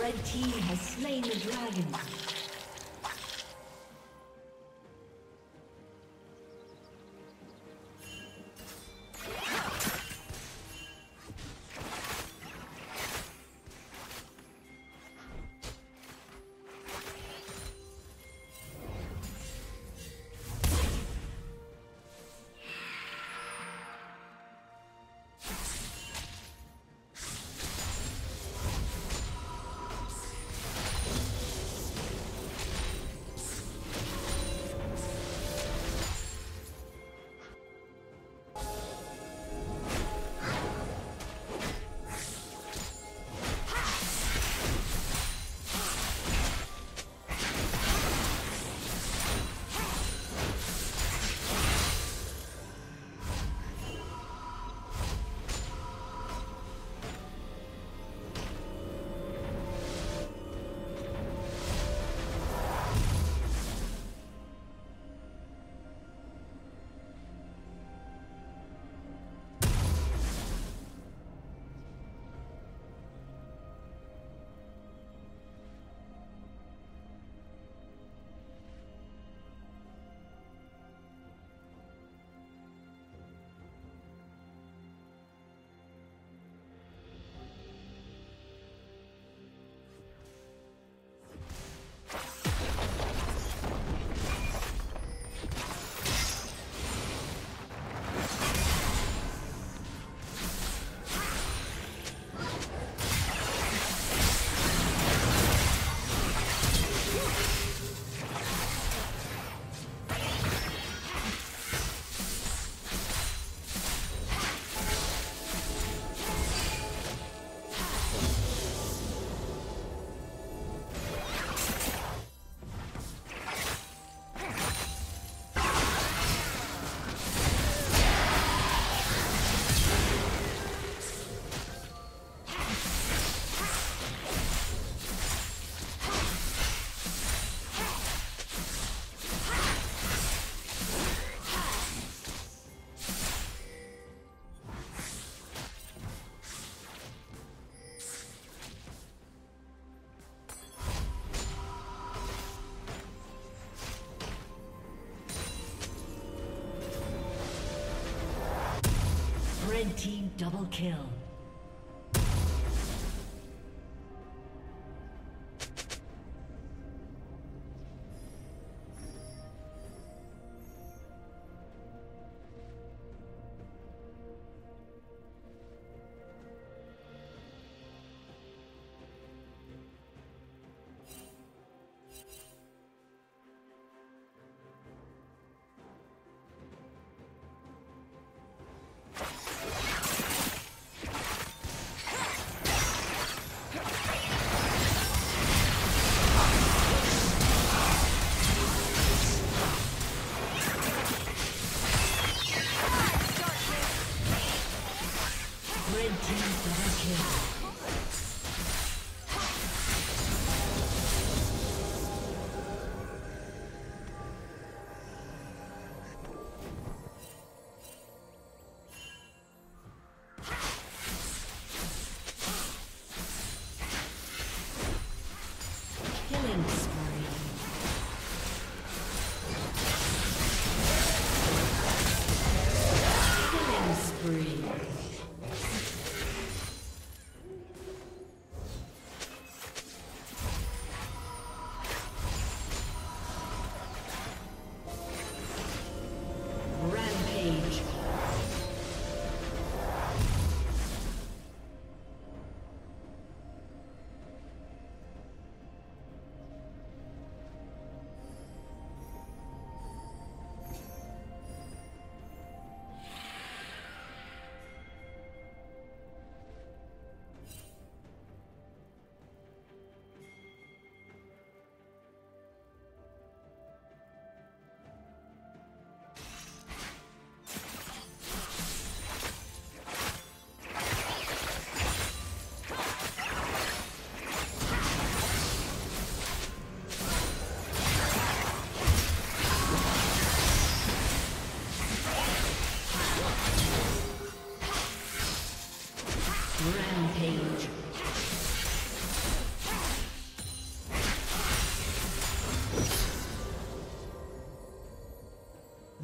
Red team has slain the dragon. Red team double kill.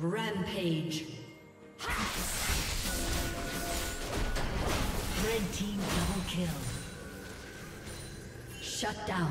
Rampage. Red team double kill. Shut down.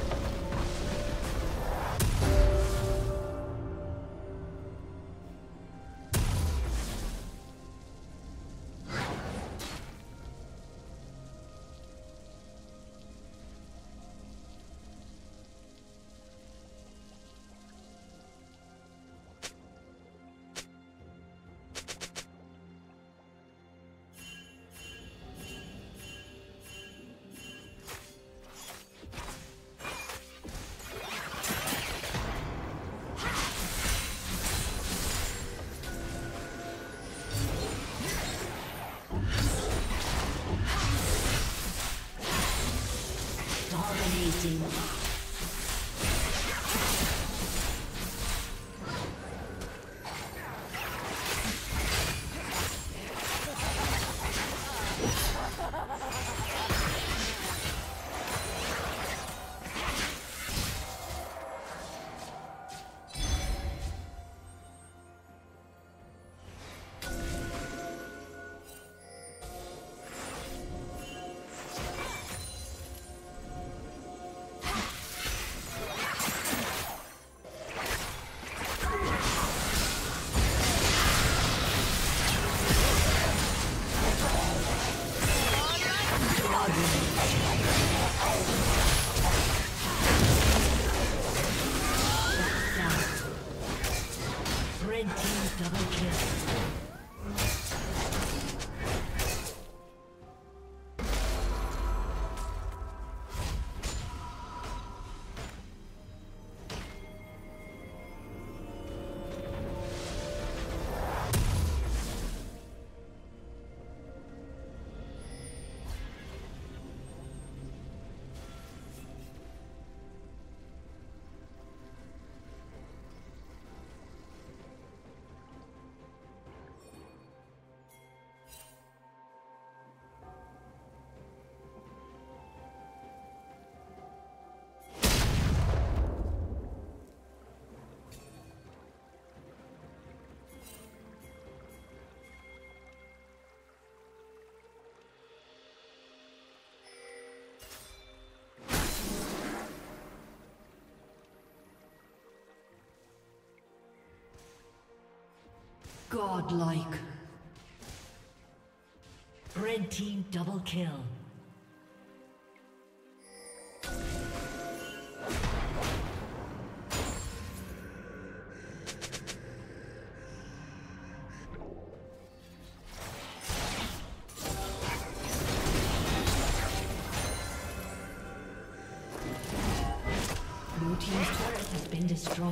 Godlike. Red team double kill. Blue team's turret has been destroyed.